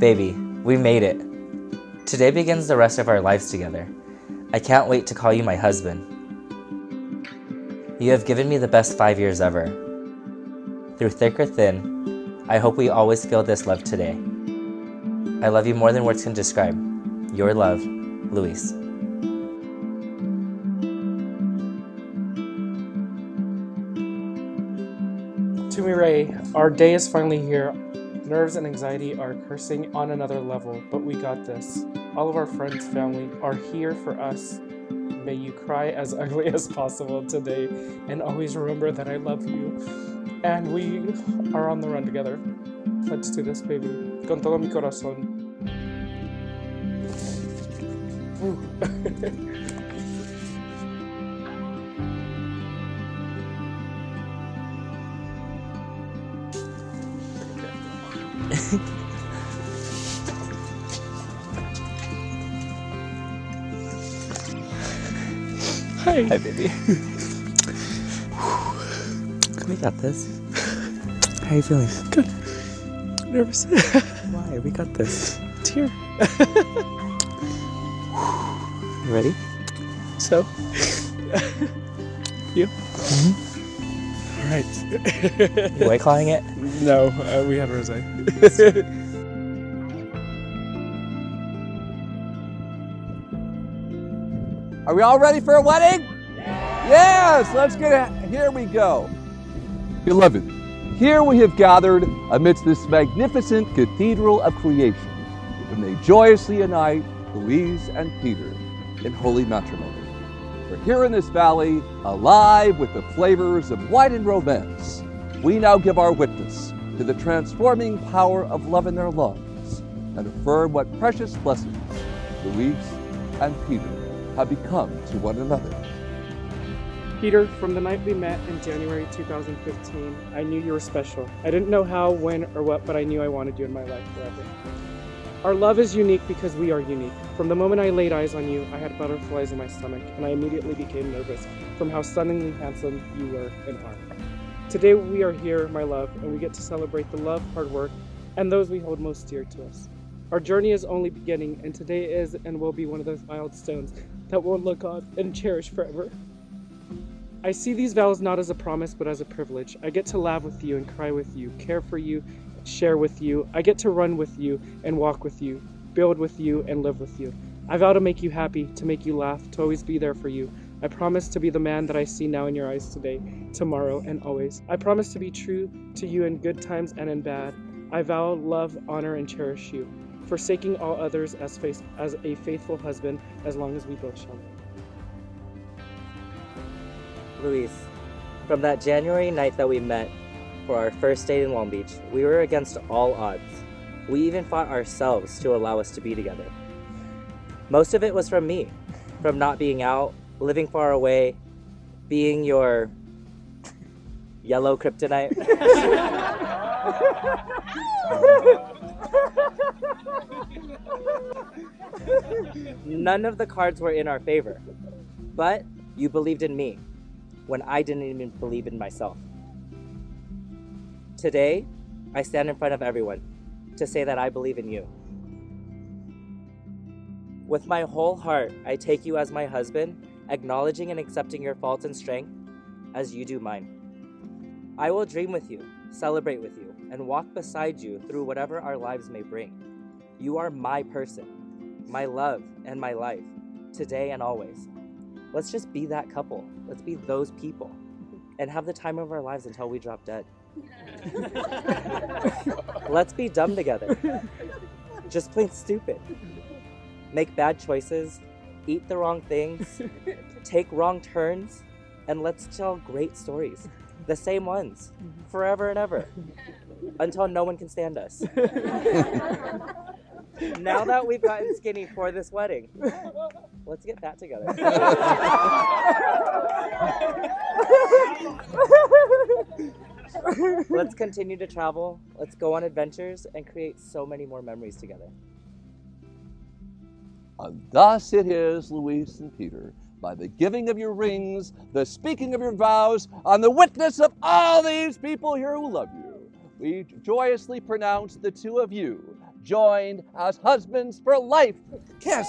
Baby, we made it. Today begins the rest of our lives together. I can't wait to call you my husband. You have given me the best 5 years ever. Through thick or thin, I hope we always feel this love today. I love you more than words can describe. Your love, Luis. To Mireille, our day is finally here. Nerves and anxiety are cursing on another level, but we got this. All of our friends, family are here for us. May you cry as ugly as possible today, and always remember that I love you, and we are on the run together. Let's do this, baby. Con todo mi corazón. Hi. Hi, baby. We got this. How are you feeling? Good. Nervous. Why? We got this. It's here. You ready? So? You? Mm-hmm. Alright. You white clawing it? No, we had rosé. Are we all ready for a wedding? Yeah. Yes! Let's get it. Here we go. Beloved, here we have gathered amidst this magnificent cathedral of creation, and they joyously unite Luis and Peter in holy matrimony. We're here in this valley, alive with the flavors of wine and romance. We now give our witness to the transforming power of love in their lives and affirm what precious blessings Luis and Peter have become to one another. Peter, from the night we met in January 2015, I knew you were special. I didn't know how, when, or what, but I knew I wanted you in my life forever. Our love is unique because we are unique. From the moment I laid eyes on you, I had butterflies in my stomach, and I immediately became nervous from how stunningly handsome you were and are. Today we are here, my love, and we get to celebrate the love, hard work, and those we hold most dear to us. Our journey is only beginning, and today is and will be one of those milestones that we'll look on and cherish forever. I see these vows not as a promise, but as a privilege. I get to laugh with you and cry with you, care for you, share with you. I get to run with you and walk with you, build with you and live with you. I vow to make you happy, to make you laugh, to always be there for you. I promise to be the man that I see now in your eyes today, tomorrow, and always. I promise to be true to you in good times and in bad. I vow, love, honor, and cherish you, forsaking all others as a faithful husband, as long as we both shall live. Luis, from that January night that we met, for our first date in Long Beach, we were against all odds. We even fought ourselves to allow us to be together. Most of it was from me, from not being out, living far away, being your yellow kryptonite. None of the cards were in our favor, but you believed in me when I didn't even believe in myself. Today, I stand in front of everyone to say that I believe in you. With my whole heart, I take you as my husband, acknowledging and accepting your faults and strength as you do mine. I will dream with you, celebrate with you, and walk beside you through whatever our lives may bring. You are my person, my love, and my life, today and always. Let's just be that couple. Let's be those people and have the time of our lives until we drop dead. Let's be dumb together, just plain stupid, make bad choices, eat the wrong things, take wrong turns, and let's tell great stories, the same ones, forever and ever, until no one can stand us. Now that we've gotten skinny for this wedding, let's get that together. Let's continue to travel, let's go on adventures, and create so many more memories together. And thus it is, Luis and Peter, by the giving of your rings, the speaking of your vows, on the witness of all these people here who love you, we joyously pronounce the two of you joined as husbands for life. Kiss.